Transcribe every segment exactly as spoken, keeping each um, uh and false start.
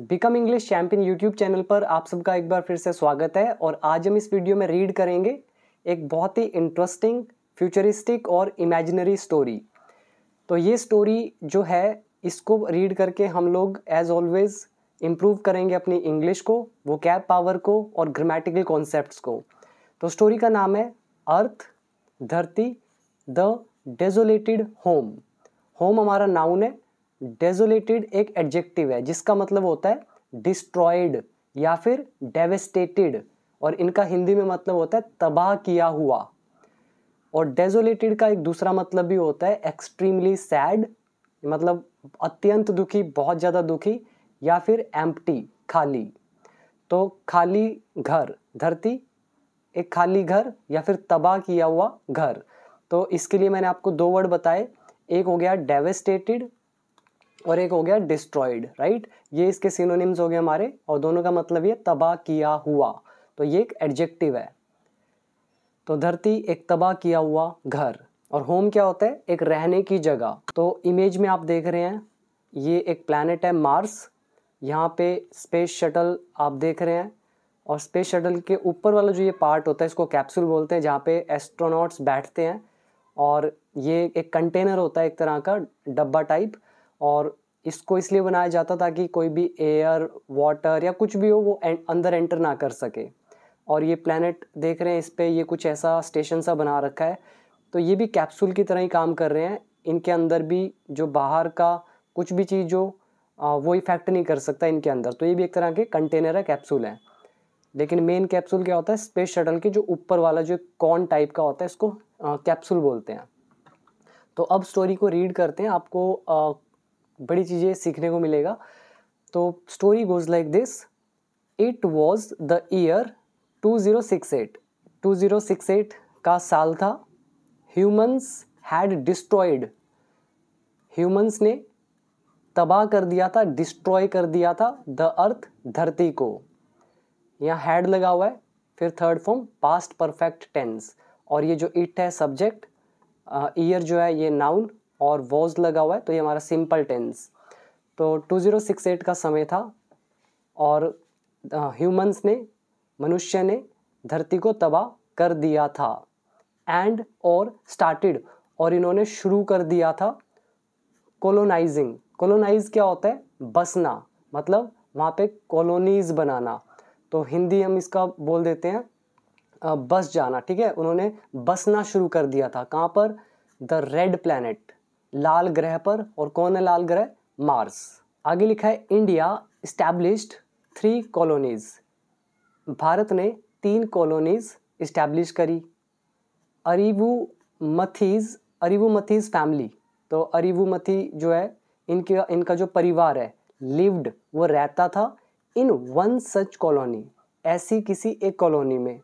Become English champion YouTube channel पर आप सबका एक बार फिर से स्वागत है। और आज हम इस वीडियो में रीड करेंगे एक बहुत ही इंटरेस्टिंग, फ्यूचरिस्टिक और इमेजिनरी स्टोरी। तो ये स्टोरी जो है, इसको रीड करके हम लोग एज ऑलवेज इम्प्रूव करेंगे अपनी इंग्लिश को, वोकैब पावर को और ग्रामेटिकल कॉन्सेप्ट्स को। तो स्टोरी का नाम है अर्थ, धरती, द डेजोलेटेड होम। होम हमारा नाउन है, डेजोलेटेड एक एडजेक्टिव है जिसका मतलब होता है डिस्ट्रॉयड या फिर डेवेस्टेटेड, और इनका हिंदी में मतलब होता है तबाह किया हुआ। और डेजोलेटेड का एक दूसरा मतलब भी होता है एक्सट्रीमली सैड, मतलब अत्यंत दुखी, बहुत ज़्यादा दुखी, या फिर एम्प्टी, खाली। तो खाली घर, धरती, एक खाली घर या फिर तबाह किया हुआ घर। तो इसके लिए मैंने आपको दो वर्ड बताए, एक हो गया डेवेस्टेटेड और एक हो गया डिस्ट्रॉयड, राइट। ये इसके सिनोनिम्स हो गए हमारे, और दोनों का मतलब ये तबाह किया हुआ। तो ये एक एडजेक्टिव है। तो धरती एक तबाह किया हुआ घर, और होम क्या होता है, एक रहने की जगह। तो इमेज में आप देख रहे हैं ये एक प्लैनेट है मार्स। यहाँ पे स्पेस शटल आप देख रहे हैं, और स्पेस शटल के ऊपर वाला जो ये पार्ट होता है इसको कैप्सूल बोलते हैं, जहाँ पे एस्ट्रोनॉट्स बैठते हैं। और ये एक कंटेनर होता है एक तरह का, डब्बा टाइप, और इसको इसलिए बनाया जाता था कि कोई भी एयर, वाटर या कुछ भी हो वो अंदर एंटर ना कर सके। और ये प्लैनेट देख रहे हैं, इस पर ये कुछ ऐसा स्टेशन सा बना रखा है। तो ये भी कैप्सूल की तरह ही काम कर रहे हैं, इनके अंदर भी जो बाहर का कुछ भी चीज़ जो वो इफेक्ट नहीं कर सकता इनके अंदर। तो ये भी एक तरह के कंटेनर है, कैप्सूल है। लेकिन मेन कैप्सूल क्या होता है, स्पेस शटल के जो ऊपर वाला जो कॉन टाइप का होता है इसको कैप्सूल बोलते हैं। तो अब स्टोरी को रीड करते हैं, आपको आ, बड़ी चीज़ें सीखने को मिलेगा। तो story goes like this, it was the year two zero six eight. Two zero six eight का साल था। ह्यूमंस हैड डिस्ट्रॉयड, ह्यूमंस ने तबाह कर दिया था, डिस्ट्रॉय कर दिया था द अर्थ, धरती को। यहाँ हैड लगा हुआ है, फिर third form past perfect tense, और ये जो इट है सब्जेक्ट, ईयर जो है ये नाउन, और वॉज लगा हुआ है तो ये हमारा सिंपल टेंस। तो टू ज़ीरो सिक्स एट का समय था, और ह्यूमंस ने, मनुष्य ने धरती को तबाह कर दिया था। एंड और स्टार्टेड, और इन्होंने शुरू कर दिया था कॉलोनाइजिंग। कॉलोनाइज क्या होता है, बसना, मतलब वहाँ पे कॉलोनीज बनाना। तो हिंदी हम इसका बोल देते हैं बस जाना, ठीक है। उन्होंने बसना शुरू कर दिया था, कहाँ पर, द रेड प्लैनेट, लाल ग्रह पर। और कौन है लाल ग्रह, मार्स। आगे लिखा है इंडिया इस्टेब्लिश्ड थ्री कॉलोनीज, भारत ने तीन कॉलोनीज इस्टेब्लिश करी। अरिवुमथीज, अरिवुमथीज फैमिली, तो अरिवुमथी जो है इनके इनका जो परिवार है, लिव्ड वो रहता था इन वन सच कॉलोनी, ऐसी किसी एक कॉलोनी में।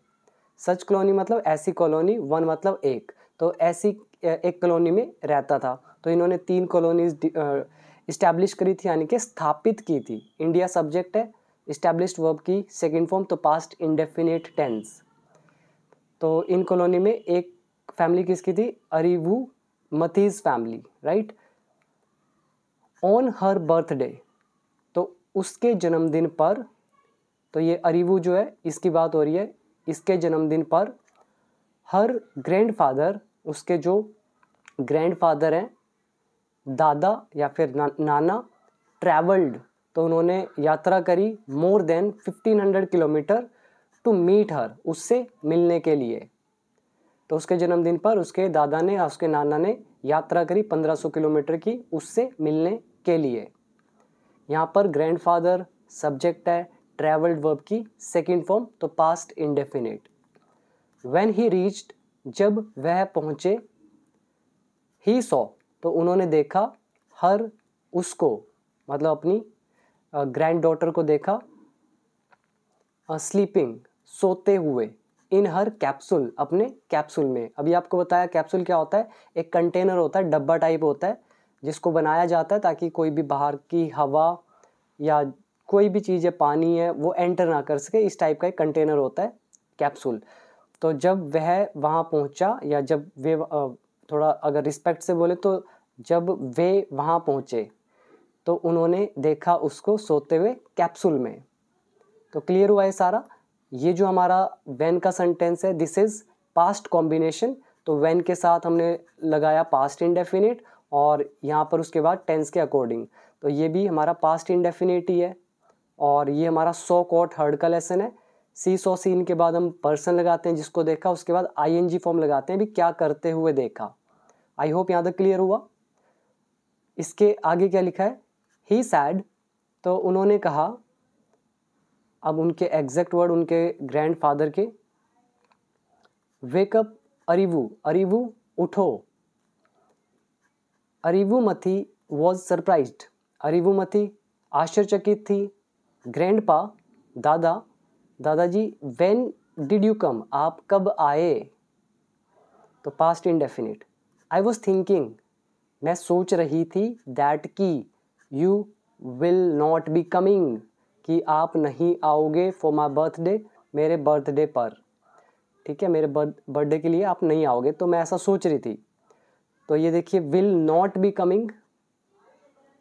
सच कॉलोनी मतलब ऐसी कॉलोनी, वन मतलब एक, तो ऐसी एक कॉलोनी में रहता था। तो इन्होंने तीन कॉलोनीज इस्टेब्लिश करी थी, यानी कि स्थापित की थी। इंडिया सब्जेक्ट है, इस्टेब्लिश्ड वर्ब की सेकंड फॉर्म, तो पास्ट इंडेफिनेट टेंस। तो इन कॉलोनी में एक फैमिली किसकी थी, Arivumathi's family, right. On her birthday, तो उसके जन्मदिन पर, तो ये अरिवु जो है इसकी बात हो रही है, इसके जन्मदिन पर हर ग्रैंडफादर, उसके जो ग्रैंडफादर हैं, दादा या फिर ना, नाना, ट्रैवल्ड, तो उन्होंने यात्रा करी more than fifteen hundred kilometer to meet her, उससे मिलने के लिए। तो उसके जन्मदिन पर उसके दादा ने या उसके नाना ने यात्रा करी पंद्रह सौ किलोमीटर की, उससे मिलने के लिए। यहाँ पर ग्रैंडफादर सब्जेक्ट है, ट्रैवल्ड वर्ब की सेकंड फॉर्म, तो past indefinite. When he reached, जब वह पहुँचे, ही सॉ, तो उन्होंने देखा, हर उसको मतलब अपनी ग्रैंड डॉटर को देखा, स्लीपिंग सोते हुए, इन हर कैप्सूल, अपने कैप्सूल में। अभी आपको बताया कैप्सूल क्या होता है, एक कंटेनर होता है, डब्बा टाइप होता है, जिसको बनाया जाता है ताकि कोई भी बाहर की हवा या कोई भी चीज़ है, पानी है, वो एंटर ना कर सके, इस टाइप का एक कंटेनर होता है कैप्सूल। तो जब वह वहाँ पहुँचा, या जब वे, थोड़ा अगर रिस्पेक्ट से बोले तो जब वे वहाँ पहुँचे, तो उन्होंने देखा उसको सोते हुए कैप्सूल में। तो क्लियर हुआ है सारा। ये जो हमारा व्हेन का सेंटेंस है, दिस इज़ पास्ट कॉम्बिनेशन। तो व्हेन के साथ हमने लगाया पास्ट इंडेफिनिट और यहाँ पर उसके बाद टेंस के अकॉर्डिंग, तो ये भी हमारा पास्ट इंडेफिनिट ही है। और ये हमारा सो कॉट हर्ड का लेसन है। सी सो सीन के बाद हम पर्सन लगाते हैं जिसको देखा, उसके बाद आईएनजी फॉर्म लगाते हैं भी क्या करते हुए देखा। आई होप यहाँ तक क्लियर हुआ। इसके आगे क्या लिखा है, ही सैड, तो उन्होंने कहा। अब उनके एग्जैक्ट वर्ड उनके ग्रैंडफादर के, वेकअप अरिवू, अरिवू उठो। अरिवुमथी वॉज सरप्राइज्ड, अरिवुमथी आश्चर्यचकित थी। ग्रैंडपा दादा, दादाजी व्हेन डिड यू कम, आप कब आए। तो past indefinite. I was thinking, मैं सोच रही थी, दैट की you will not be coming, कि आप नहीं आओगे फॉर माई बर्थडे, मेरे बर्थडे पर। ठीक है, मेरे बर्थडे के लिए आप नहीं आओगे, तो मैं ऐसा सोच रही थी। तो ये देखिए विल नॉट बी कमिंग,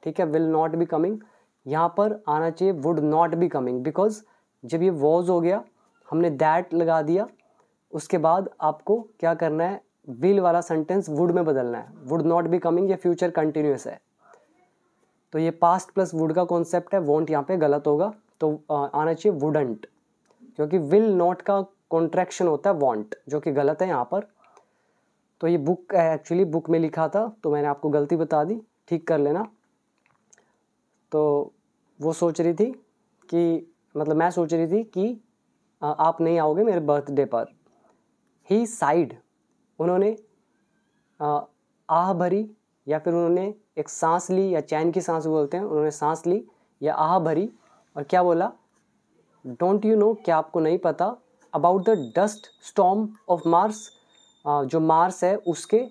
ठीक है, विल नॉट बी कमिंग। यहाँ पर आना चाहिए would not be coming, because जब ये वॉज हो गया हमने दैट लगा दिया, उसके बाद आपको क्या करना है, विल वाला सेंटेंस वुड में बदलना है। वुड नॉट बी कमिंग ये फ्यूचर कंटिन्यूस है, तो ये पास्ट प्लस वुड का कॉन्सेप्ट है। वॉन्ट यहाँ पे गलत होगा, तो आना चाहिए वुडंट, क्योंकि विल नॉट का कॉन्ट्रैक्शन होता है वॉन्ट, जो कि गलत है यहाँ पर। तो ये बुक है, एक्चुअली बुक में लिखा था, तो मैंने आपको गलती बता दी, ठीक कर लेना। तो वो सोच रही थी कि, मतलब मैं सोच रही थी कि आप नहीं आओगे मेरे बर्थडे पर। ही साइड, उन्होंने आह भरी, या फिर उन्होंने एक सांस ली, या चैन की सांस बोलते हैं, उन्होंने सांस ली या आह भरी। और क्या बोला, डोंट यू नो, क्या आपको नहीं पता, about the dust storm of Mars, जो मार्स है उसके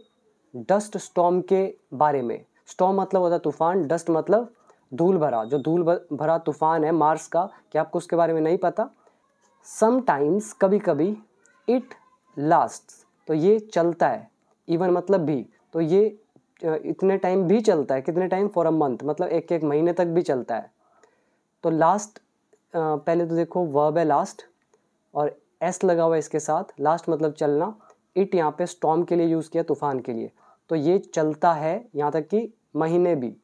डस्ट स्टॉर्म के बारे में। स्टॉर्म मतलब होता है तूफान, डस्ट मतलब धूल भरा, जो धूल भरा तूफान है मार्स का, क्या आपको उसके बारे में नहीं पता। समटाइम्स कभी कभी, इट लास्ट्स, तो ये चलता है, इवन मतलब भी, तो ये इतने टाइम भी चलता है। कितने टाइम, फॉर अ मंथ, मतलब एक एक महीने तक भी चलता है। तो लास्ट, पहले तो देखो वर्ब है लास्ट और एस लगा हुआ है इसके साथ, लास्ट मतलब चलना। इट यहाँ पे स्टॉर्म के लिए यूज़ किया, तूफान के लिए, तो ये चलता है यहाँ तक कि महीने भी।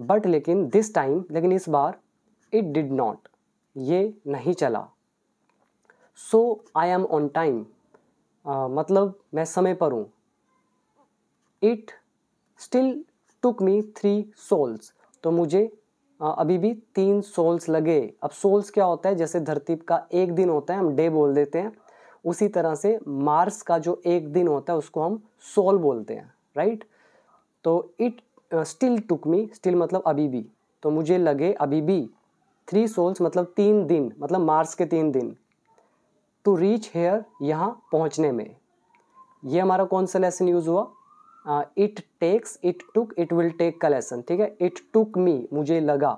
बट लेकिन दिस टाइम, लेकिन इस बार, इट डिड नॉट, ये नहीं चला। So I am on time, मतलब मैं समय पर हूँ। It still took me three sols, तो मुझे uh, अभी भी तीन सोल्स लगे। अब सोल्स क्या होता है, जैसे धरती का एक दिन होता है हम डे बोल देते हैं, उसी तरह से मार्स का जो एक दिन होता है उसको हम सोल बोलते हैं, राइट। तो it still took me, still मतलब अभी भी, तो मुझे लगे अभी भी, थ्री सोल्स मतलब तीन दिन, मतलब मार्स के तीन दिन, टू रीच हेयर, यहाँ पहुँचने में। ये हमारा कौन सा लेसन यूज़ हुआ, it takes, it took, it will take का लेसन, ठीक है। इट टुक मी, मुझे लगा,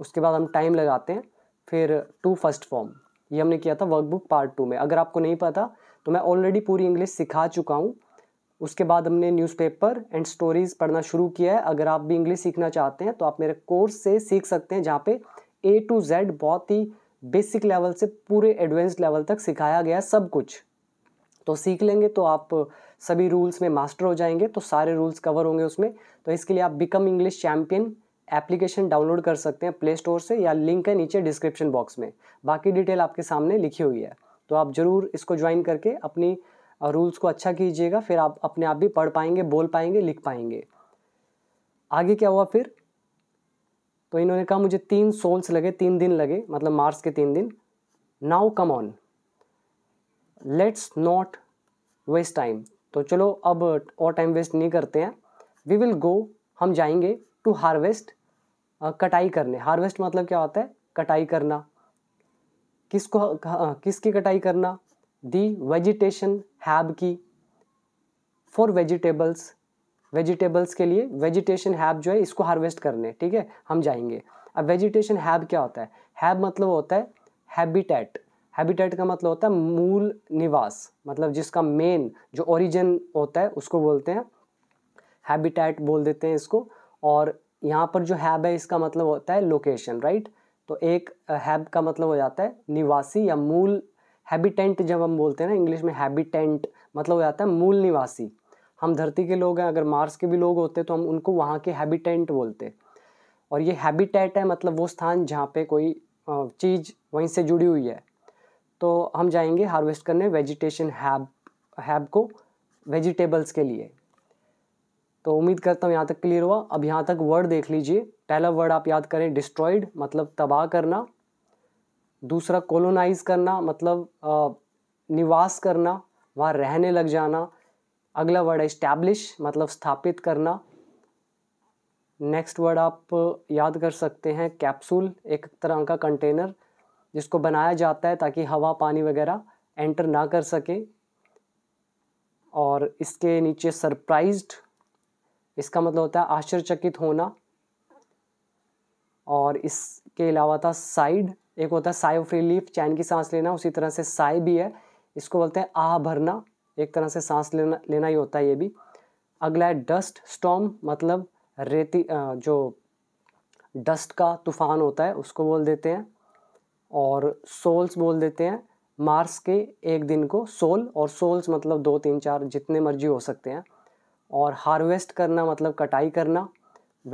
उसके बाद हम टाइम लगाते हैं, फिर टू फर्स्ट फॉर्म। ये हमने किया था वर्कबुक पार्ट टू में, अगर आपको नहीं पता तो मैं ऑलरेडी पूरी इंग्लिश सिखा चुका हूँ। उसके बाद हमने न्यूज़पेपर एंड स्टोरीज़ पढ़ना शुरू किया है। अगर आप भी इंग्लिश सीखना चाहते हैं तो आप मेरे कोर्स से सीख सकते हैं, जहाँ पे ए टू जेड बहुत ही बेसिक लेवल से पूरे एडवांस लेवल तक सिखाया गया है सब कुछ। तो सीख लेंगे तो आप सभी रूल्स में मास्टर हो जाएंगे, तो सारे रूल्स कवर होंगे उसमें। तो इसके लिए आप become English champion application download कर सकते हैं प्ले स्टोर से, या लिंक है नीचे डिस्क्रिप्शन बॉक्स में, बाकी डिटेल आपके सामने लिखी हुई है। तो आप ज़रूर इसको ज्वाइन करके अपनी रूल्स को अच्छा कीजिएगा, फिर आप अपने आप भी पढ़ पाएंगे, बोल पाएंगे, लिख पाएंगे। आगे क्या हुआ फिर, तो इन्होंने कहा मुझे तीन सोल्स लगे, तीन दिन लगे, मतलब मार्स के तीन दिन। Now come on, let's not waste time, तो चलो अब और टाइम वेस्ट नहीं करते हैं। वी विल गो, हम जाएंगे, टू हार्वेस्ट, कटाई करने। हार्वेस्ट मतलब क्या होता है, कटाई करना। किसको, किसकी कटाई करना, दी वेजिटेशन, हैब की, फॉर वेजिटेबल्स, वेजिटेबल्स के लिए, वेजिटेशन हैब जो है इसको हार्वेस्ट करने, ठीक है, हम जाएंगे। अब वेजिटेशन हैब क्या होता है, हैब मतलब होता है हैबिटेट, हैबिटेट का मतलब होता है मूल निवास, मतलब जिसका मेन जो ओरिजिन होता है उसको बोलते हैं हैबिटेट बोल देते हैं इसको। और यहाँ पर जो हैब है इसका मतलब होता है लोकेशन, राइट। तो एक हैब का मतलब हो जाता है निवासी या मूल हैबिटेंट। जब हम बोलते हैं ना इंग्लिश में हैबिटेंट मतलब हो जाता है मूल निवासी। हम धरती के लोग हैं, अगर मार्स के भी लोग होते तो हम उनको वहाँ के हैबिटेंट बोलते। और ये हैबिटेट है मतलब वो स्थान जहाँ पे कोई चीज़ वहीं से जुड़ी हुई है। तो हम जाएंगे हार्वेस्ट करने वेजिटेशन हैब हैब को वेजिटेबल्स के लिए। तो उम्मीद करता हूँ यहाँ तक क्लियर हुआ। अब यहाँ तक वर्ड देख लीजिए। पहला वर्ड आप याद करें डिस्ट्रॉयड मतलब तबाह करना। दूसरा कॉलोनाइज करना मतलब आ, निवास करना, वहाँ रहने लग जाना। अगला वर्ड है इस्टेब्लिश मतलब स्थापित करना। नेक्स्ट वर्ड आप याद कर सकते हैं कैप्सूल, एक तरह का कंटेनर जिसको बनाया जाता है ताकि हवा पानी वगैरह एंटर ना कर सके। और इसके नीचे सरप्राइज्ड, इसका मतलब होता है आश्चर्यचकित होना। और इसके अलावा था साइड, एक होता है साई ऑफ रिलीफ, चैन की सांस लेना, उसी तरह से साई भी है, इसको बोलते हैं आह भरना, एक तरह से सांस लेना लेना ही होता है ये भी। अगला है डस्ट स्टॉर्म मतलब रेती जो डस्ट का तूफान होता है उसको बोल देते हैं। और सोल्स बोल देते हैं मार्स के एक दिन को, सोल और सोल्स मतलब दो तीन चार जितने मर्जी हो सकते हैं। और हार्वेस्ट करना मतलब कटाई करना।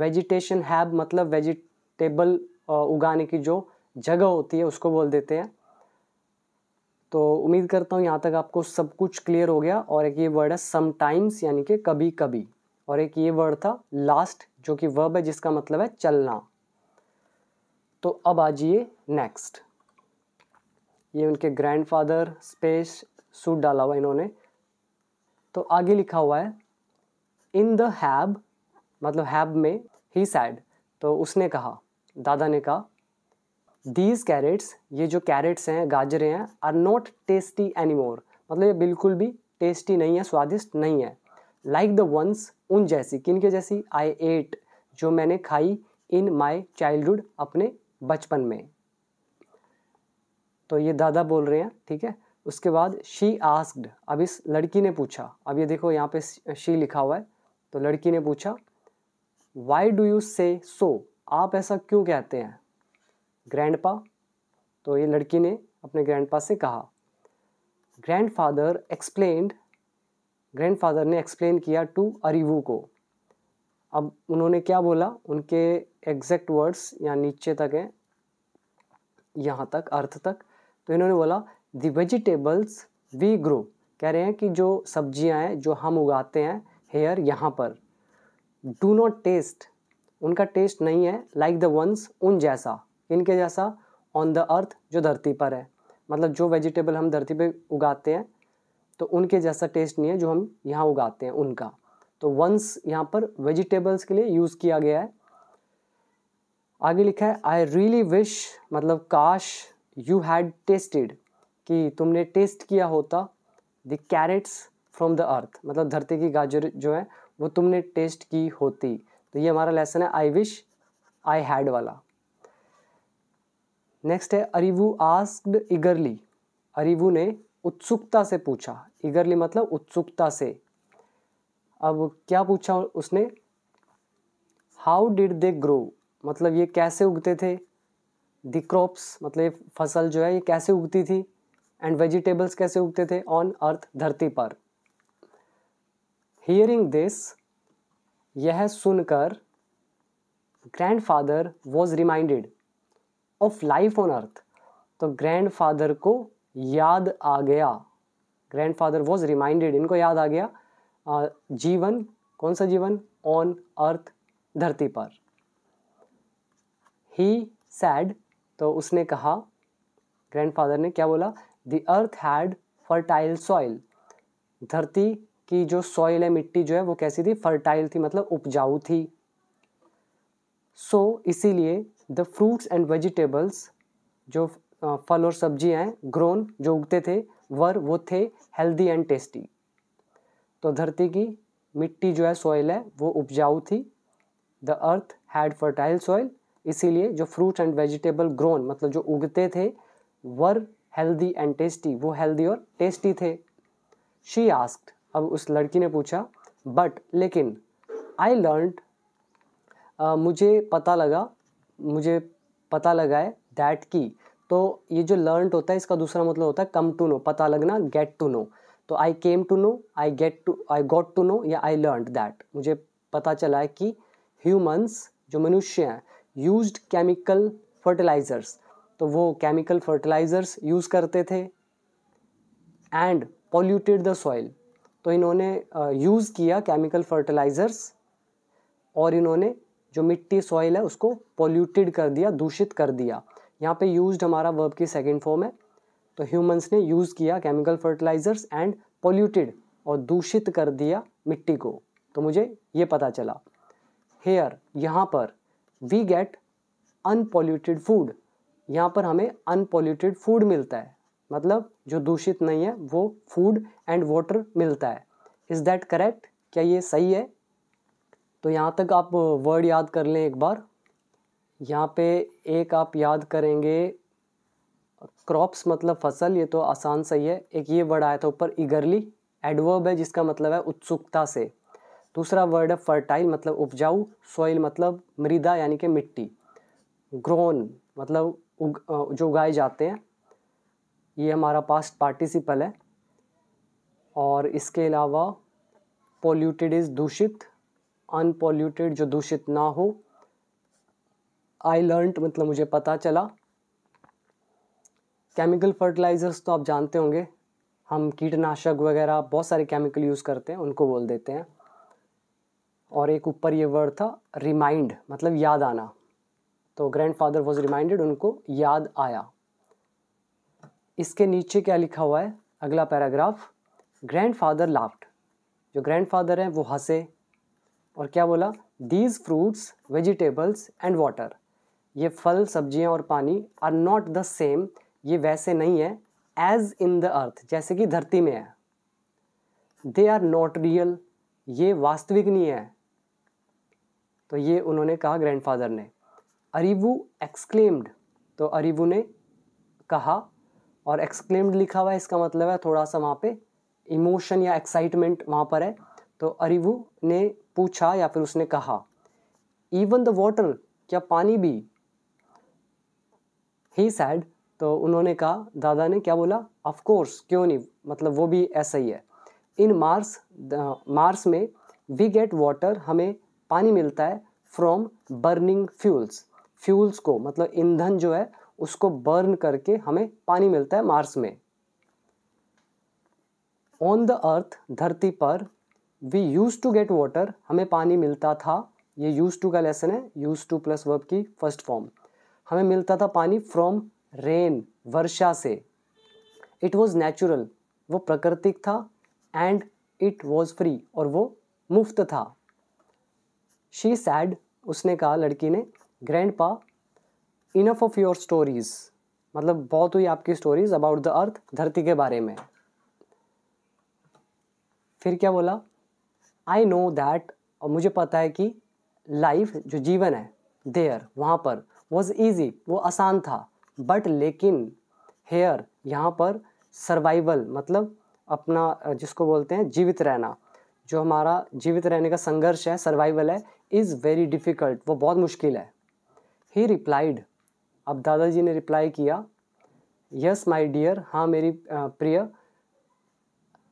वेजिटेशन हैब मतलब वेजिटेबल उगाने की जो जगह होती है उसको बोल देते हैं। तो उम्मीद करता हूँ यहाँ तक आपको सब कुछ क्लियर हो गया। और एक ये वर्ड है समटाइम्स यानी कि कभी कभी। और एक ये वर्ड था लास्ट जो कि वर्ब है जिसका मतलब है चलना। तो अब आ जाइए नेक्स्ट। ये उनके ग्रैंडफादर स्पेस सूट डाला हुआ इन्होंने। तो आगे लिखा हुआ है इन द हैब मतलब हैब में ही सैड, तो उसने कहा, दादा ने कहा, दीज कैरेट्स, ये जो कैरेट्स हैं गाजरें हैं, आर नॉट टेस्टी एनीमोर मतलब ये बिल्कुल भी टेस्टी नहीं है, स्वादिष्ट नहीं है। लाइक द वंस उन जैसी, किन के जैसी, आई एट जो मैंने खाई इन माई चाइल्डहुड अपने बचपन में। तो ये दादा बोल रहे हैं, ठीक है। उसके बाद शी आस्क्ड, अब इस लड़की ने पूछा, अब ये देखो यहाँ पे शी लिखा हुआ है, तो लड़की ने पूछा वाई डू यू से सो, आप ऐसा क्यों कहते हैं ग्रैंडपा। तो ये लड़की ने अपने ग्रैंडपा से कहा। ग्रैंडफादर एक्सप्लेन्ड, ग्रैंडफादर ने एक्सप्लेन किया टू अरिवू को। अब उन्होंने क्या बोला, उनके एग्जैक्ट वर्ड्स यहाँ नीचे तक हैं, यहाँ तक अर्थ तक। तो इन्होंने बोला द वेजिटेबल्स वी ग्रो, कह रहे हैं कि जो सब्जियाँ हैं जो हम उगाते हैं हेयर यहाँ पर, डू नॉट टेस्ट उनका टेस्ट नहीं है, लाइक द वंस उन जैसा, इनके जैसा, ऑन द अर्थ जो धरती पर है मतलब जो वेजिटेबल हम धरती पे उगाते हैं तो उनके जैसा टेस्ट नहीं है जो हम यहाँ उगाते हैं उनका। तो वंस यहाँ पर वेजिटेबल्स के लिए यूज़ किया गया है। आगे लिखा है आई रियली विश मतलब काश, यू हैड टेस्टेड कि तुमने टेस्ट किया होता, द कैरेट्स फ्रॉम द अर्थ मतलब धरती की गाजर जो है वो तुमने टेस्ट की होती। तो ये हमारा लेसन है आई विश आई हैड वाला। नेक्स्ट है अरिवू आस्क्ड ईगरली, अरिवू ने उत्सुकता से पूछा, ईगरली मतलब उत्सुकता से। अब क्या पूछा उसने, हाउ डिड दे ग्रो मतलब ये कैसे उगते थे, द क्रॉप्स मतलब ये फसल जो है ये कैसे उगती थी, एंड वेजिटेबल्स कैसे उगते थे ऑन अर्थ धरती पर। हियरिंग दिस यह सुनकर grandfather was reminded of life on अर्थ, तो ग्रैंडफादर को याद आ गया, ग्रैंडफादर वॉज रिमाइंडेड इनको याद आ गया आ, जीवन, कौन सा जीवन, ऑन अर्थ धरती पर। ही सैड तो उसने कहा, ग्रैंडफादर ने क्या बोला, the earth had fertile soil, धरती की जो सॉइल है मिट्टी जो है वो कैसी थी, फर्टाइल थी मतलब उपजाऊ थी। सो so, इसीलिए द फ्रूट्स एंड वेजिटेबल्स जो फल और सब्जियां हैं ग्रोन जो उगते थे वर वो थे हेल्दी एंड टेस्टी, तो धरती की मिट्टी जो है सॉइल है वो उपजाऊ थी। The earth had fertile soil, इसीलिए जो फ्रूट्स एंड वेजिटेबल ग्रोन मतलब जो उगते थे वर हेल्दी एंड टेस्टी, वो हेल्दी और टेस्टी थे। शी आस्क्ड अब उस लड़की ने पूछा, बट लेकिन आई लर्न uh, मुझे पता लगा मुझे पता लगा है दैट की, तो ये जो लर्नड होता है इसका दूसरा मतलब होता है कम टू नो, पता लगना, गेट टू नो। तो I came to know, I get to, I got to know या आई लर्नड दैट, मुझे पता चला है कि ह्यूमंस जो मनुष्य हैं यूज्ड केमिकल फर्टिलाइज़र्स, तो वो केमिकल फर्टिलाइज़र्स यूज़ करते थे एंड पॉल्यूटेड द सॉइल, तो इन्होंने यूज़ किया केमिकल फर्टिलाइज़र्स और इन्होंने जो मिट्टी सॉइल है उसको पॉल्यूटेड कर दिया, दूषित कर दिया। यहाँ पे यूज्ड हमारा वर्ब की सेकेंड फॉर्म है, तो ह्यूमंस ने यूज़ किया केमिकल फर्टिलाइज़र्स एंड पॉल्यूटेड और दूषित कर दिया मिट्टी को, तो मुझे ये पता चला। हेयर यहाँ पर वी गेट अनपॉल्यूटेड फूड, यहाँ पर हमें अनपॉल्यूटेड फूड मिलता है, मतलब जो दूषित नहीं है वो फूड एंड वाटर मिलता है। इज़ दैट करेक्ट, क्या ये सही है? तो यहाँ तक आप वर्ड याद कर लें एक बार। यहाँ पे एक आप याद करेंगे क्रॉप्स मतलब फसल, ये तो आसान सही है। एक ये वर्ड आया था ऊपर ईगरली, एडवर्ब है जिसका मतलब है उत्सुकता से। दूसरा वर्ड है फर्टाइल मतलब उपजाऊ, सॉइल मतलब मृदा यानी कि मिट्टी, ग्रोन मतलब उग, जो उगाए जाते हैं, ये हमारा पास्ट पार्टिसिपल है। और इसके अलावा पॉल्यूटेड इज़ दूषित, अनपॉल्यूटेड जो दूषित ना हो, आई लर्न्ड मतलब मुझे पता चला। केमिकल फर्टिलाइज़र्स तो आप जानते होंगे, हम कीटनाशक वगैरह बहुत सारे केमिकल यूज़ करते हैं उनको बोल देते हैं। और एक ऊपर ये वर्ड था रिमाइंड मतलब याद आना, तो ग्रैंडफादर वाज रिमाइंडेड, उनको याद आया। इसके नीचे क्या लिखा हुआ है अगला पैराग्राफ, ग्रैंडफादर लाफ्ड, जो ग्रैंडफादर हैं वो हंसे और क्या बोला, these fruits vegetables and water, ये फल सब्जियां और पानी आर नॉट द सेम, ये वैसे नहीं है, एज इन द अर्थ जैसे कि धरती में है, दे आर नॉट रियल, ये वास्तविक नहीं है। तो ये उन्होंने कहा ग्रैंडफादर ने। अरिवू एक्सक्लेम्ड, तो अरिवू ने कहा, और एक्सक्लेम्ड लिखा हुआ है इसका मतलब है थोड़ा सा वहाँ पे इमोशन या एक्साइटमेंट वहाँ पर है। तो अरिवू ने पूछा या फिर उसने कहा, इवन द वाटर, क्या पानी भी, ही सैड, तो उन्होंने कहा, दादा ने क्या बोला, ऑफ कोर्स क्यों नहीं, मतलब वो भी ऐसा ही है। इन मार्स, मार्स में वी गेट वाटर, हमें पानी मिलता है फ्रॉम बर्निंग फ्यूल्स, फ्यूल्स को मतलब ईंधन जो है उसको बर्न करके हमें पानी मिलता है मार्स में। ऑन द अर्थ धरती पर, we use to get water, हमें पानी मिलता था, ये यूज टू का लेसन है, यूज टू प्लस वर्ब की फर्स्ट फॉर्म, हमें मिलता था पानी फ्रॉम रेन, वर्षा से। इट वॉज नेचुरल, वो प्राकृतिक था, एंड इट वॉज फ्री, और वो मुफ्त था। शी सैड, उसने कहा लड़की ने, grandpa enough of your stories, मतलब बहुत हुई आपकी स्टोरीज अबाउट द अर्थ, धरती के बारे में। फिर क्या बोला, आई नो दैट, और मुझे पता है कि लाइफ जो जीवन है, देयर वहाँ पर, वॉज ईजी, वो आसान था, बट लेकिन हेयर यहाँ पर सर्वाइवल मतलब अपना जिसको बोलते हैं जीवित रहना, जो हमारा जीवित रहने का संघर्ष है, सर्वाइवल है, इज़ वेरी डिफ़िकल्ट, वो बहुत मुश्किल है। ही रिप्लाइड, अब दादाजी ने रिप्लाई किया, यस माय डियर, हाँ मेरी प्रिय,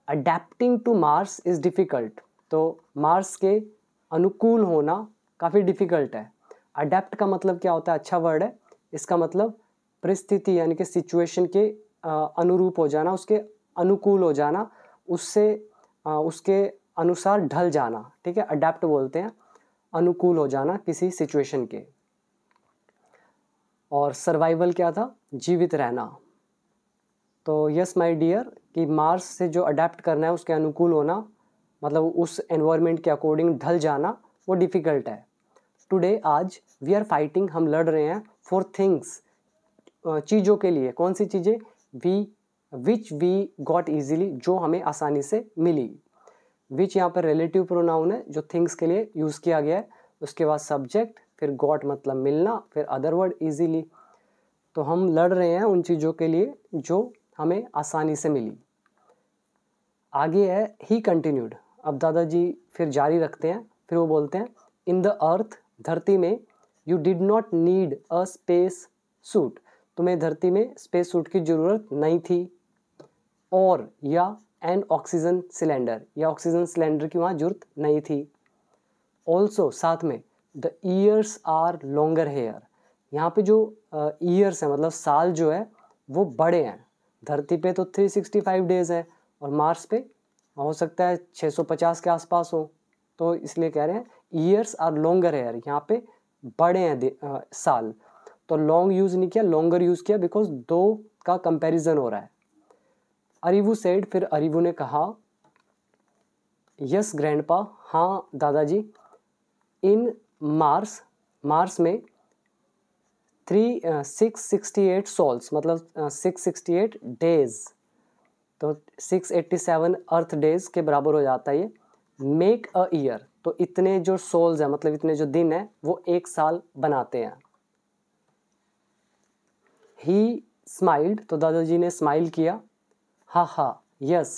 adapting to Mars is difficult, तो मार्स के अनुकूल होना काफ़ी डिफ़िकल्ट है। अडेप्ट का मतलब क्या होता है, अच्छा वर्ड है, इसका मतलब परिस्थिति यानी कि सिचुएशन के अनुरूप हो जाना, उसके अनुकूल हो जाना, उससे आ, उसके अनुसार ढल जाना, ठीक है, अडेप्ट बोलते हैं, अनुकूल हो जाना किसी सिचुएशन के। और सर्वाइवल क्या था, जीवित रहना। तो यस माय डियर कि मार्स से जो अडेप्ट करना है उसके अनुकूल होना, मतलब उस एनवायरनमेंट के अकॉर्डिंग ढल जाना, वो डिफ़िकल्ट है। टुडे आज, वी आर फाइटिंग, हम लड़ रहे हैं, फॉर थिंग्स चीज़ों के लिए, कौन सी चीज़ें, we which we got easily, जो हमें आसानी से मिली। विच यहाँ पर रिलेटिव प्रोनाउन है जो थिंग्स के लिए यूज़ किया गया है, उसके बाद सब्जेक्ट, फिर गॉट मतलब मिलना, फिर अदर वर्ड ईजीली, तो हम लड़ रहे हैं उन चीज़ों के लिए जो हमें आसानी से मिली। आगे है ही कंटिन्यूड, अब दादाजी फिर जारी रखते हैं, फिर वो बोलते हैं, इन द अर्थ धरती में you did not need a space suit, तुम्हें धरती में स्पेस सूट की ज़रूरत नहीं थी। और या एंड ऑक्सीजन सिलेंडर, या ऑक्सीजन सिलेंडर की वहाँ जरूरत नहीं थी। ऑल्सो साथ में the years are longer here, यहाँ पे जो ईयर्स uh, हैं मतलब साल जो है वो बड़े हैं। धरती पे तो तीन सौ पैंसठ डेज़ है और मार्स पे हो सकता है छह सौ पचास के आसपास हो, तो इसलिए कह रहे हैं ईयर्स आर लॉन्गर हेयर, यहाँ पे बड़े हैं uh, साल। तो लॉन्ग यूज़ नहीं किया, लॉन्गर यूज़ किया बिकॉज दो का कंपैरिजन हो रहा है। अरिवू सेड, फिर अरिवू ने कहा, यस ग्रैंडपा, हाँ दादाजी, इन मार्स, मार्स में three six sixty eight sols मतलब सिक्स सिक्सटी एट डेज, तो six eighty seven earth days के बराबर हो जाता है ये, मेक अ ईयर, तो इतने जो सोल्स हैं मतलब इतने जो दिन हैं वो एक साल बनाते हैं। ही स्माइल्ड, तो दादाजी ने स्माइल किया, हा हा, yes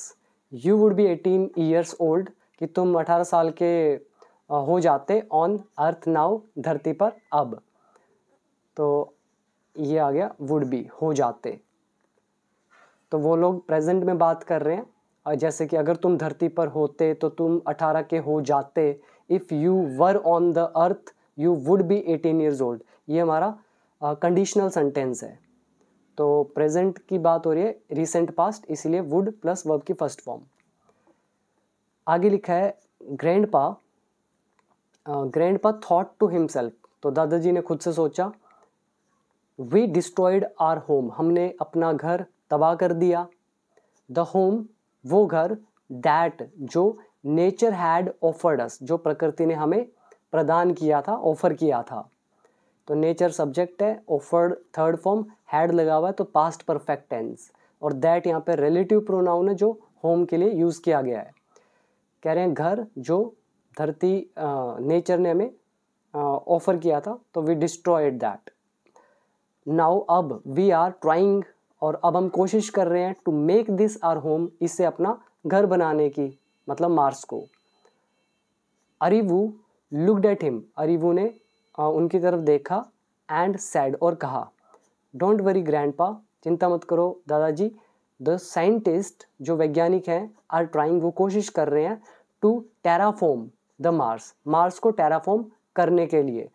you would be eighteen years old, कि तुम अठारह साल के हो जाते ऑन अर्थ नाउ, धरती पर अब। तो ये आ गया वुड बी, हो जाते, तो वो लोग प्रेजेंट में बात कर रहे हैं। और जैसे कि अगर तुम धरती पर होते तो तुम अठारह के हो जाते, if you were on the earth you would be eighteen years old, ये हमारा कंडीशनल सेंटेंस है। तो प्रेजेंट की बात हो रही है, रिसेंट पास्ट, इसलिए वुड प्लस वर्ब की फर्स्ट फॉर्म। आगे लिखा है grandpa, grandpa thought to himself, तो दादाजी ने खुद से सोचा, वी डिस्ट्रॉयड आर होम, हमने अपना घर तबाह कर दिया। द होम, वो घर, दैट, जो नेचर हैड ऑफर्ड अस, जो प्रकृति ने हमें प्रदान किया था, ऑफर किया था। तो नेचर सब्जेक्ट है, ऑफर्ड थर्ड फॉर्म, हैड लगा हुआ है तो पास्ट परफेक्ट टेंस, और दैट यहाँ पे रिलेटिव प्रोनाउन है जो होम के लिए यूज़ किया गया है। कह रहे हैं घर जो धरती नेचर ने हमें ऑफर किया था, तो वी डिस्ट्रॉयड दैट। नाउ, अब, वी आर ट्राइंग, और अब हम कोशिश कर रहे हैं, to make this our home, इसे अपना घर बनाने की, मतलब मार्स को। Arivu looked at him, Arivu ने उनकी तरफ देखा, एंड सैड, और कहा, डोंट वरी ग्रैंडपा, चिंता मत करो दादाजी, द साइंटिस्ट, जो वैज्ञानिक हैं, आर ट्राइंग, वो कोशिश कर रहे हैं, to terraform the Mars, Mars को टेराफॉर्म करने के लिए।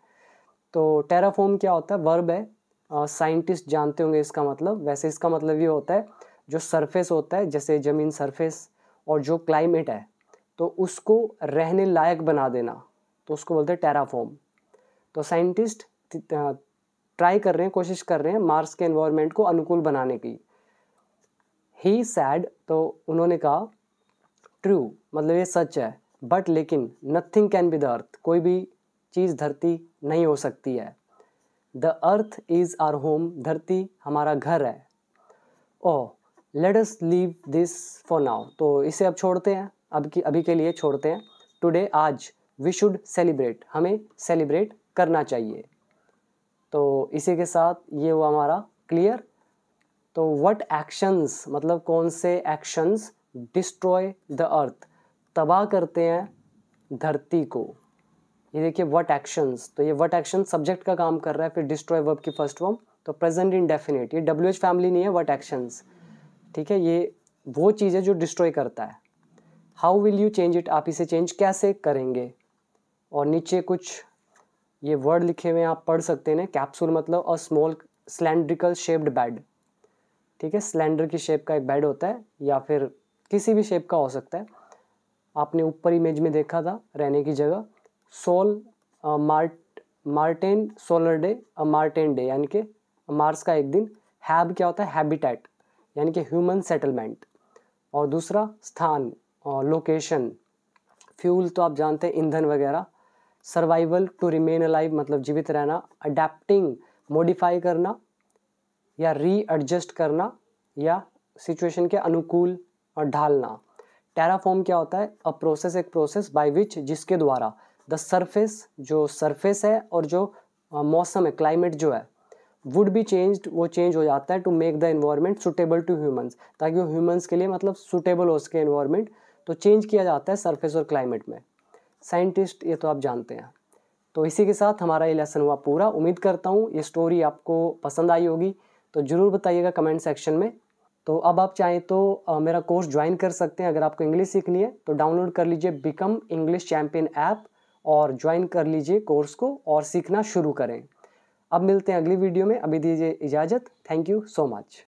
तो टेराफॉर्म क्या होता है, वर्ब है, साइंटिस्ट जानते होंगे इसका मतलब। वैसे इसका मतलब ये होता है जो सरफेस होता है, जैसे ज़मीन सरफेस, और जो क्लाइमेट है तो उसको रहने लायक बना देना, तो उसको बोलते हैं टेराफॉर्म। तो साइंटिस्ट ट्राई कर रहे हैं, कोशिश कर रहे हैं मार्स के एनवायरनमेंट को अनुकूल बनाने की। ही सैड, तो उन्होंने कहा, ट्रू, मतलब ये सच है, बट लेकिन नथिंग कैन बी द अर्थ, कोई भी चीज़ धरती नहीं हो सकती है। The earth is our home, धरती हमारा घर है। Oh, let us leave this for now, तो इसे अब छोड़ते हैं, अब की अभी के लिए छोड़ते हैं। टुडे, आज, वी शुड सेलिब्रेट, हमें सेलिब्रेट करना चाहिए। तो इसी के साथ ये हुआ हमारा क्लियर। तो व्हाट एक्शंस, मतलब कौन से एक्शंस डिस्ट्रॉय द अर्थ, तबाह करते हैं धरती को। ये देखिए व्हाट एक्शंस, तो ये व्हाट एक्शन सब्जेक्ट का काम कर रहा है, फिर डिस्ट्रॉय वर्ब की फर्स्ट फॉर्म, तो प्रेजेंट इंडेफिनिट, ये डब्ल्यू एच फैमिली नहीं है, व्हाट एक्शंस, ठीक है, ये वो चीज़ है जो डिस्ट्रॉय करता है। How will you change it, आप इसे चेंज कैसे करेंगे। और नीचे कुछ ये वर्ड लिखे हुए हैं, आप पढ़ सकते हैं, कैप्सूल मतलब a small cylindrical shaped bed, ठीक है, सिलेंडर की शेप का एक बेड होता है, या फिर किसी भी शेप का हो सकता है। आपने ऊपर इमेज में देखा था रहने की जगह, sol mart martian solar day, martian day यानी कि मार्स का एक दिन। हैब क्या होता है, हैबिटेट यानी कि ह्यूमन सेटलमेंट, और दूसरा स्थान और लोकेशन। फ्यूल तो आप जानते हैं, ईंधन वगैरह। सर्वाइवल, टू रिमेन अलाइव मतलब जीवित रहना। अडेप्टिंग, मॉडिफाई करना या रीएडजस्ट करना या सिचुएशन के अनुकूल और ढालना। टेराफॉर्म क्या होता है, अ प्रोसेस, एक प्रोसेस बाय विच जिसके द्वारा द सरफेस, जो सरफेस है और जो मौसम है, क्लाइमेट जो है, वुड बी चेंज्ड, वो चेंज हो जाता है, to make the environment suitable to humans, ताकि वो ह्यूमंस के लिए मतलब सुटेबल हो सके एनवायरनमेंट, तो चेंज किया जाता है सरफेस और क्लाइमेट में। साइंटिस्ट, ये तो आप जानते हैं। तो इसी के साथ हमारा ये लेसन हुआ पूरा। उम्मीद करता हूँ ये स्टोरी आपको पसंद आई होगी, तो ज़रूर बताइएगा कमेंट सेक्शन में। तो अब आप चाहें तो मेरा कोर्स ज्वाइन कर सकते हैं। अगर आपको इंग्लिश सीखनी है तो डाउनलोड कर लीजिए बिकम इंग्लिश चैम्पियन ऐप और ज्वाइन कर लीजिए कोर्स को और सीखना शुरू करें। अब मिलते हैं अगली वीडियो में। अभी दीजिए इजाज़त। Thank you so much.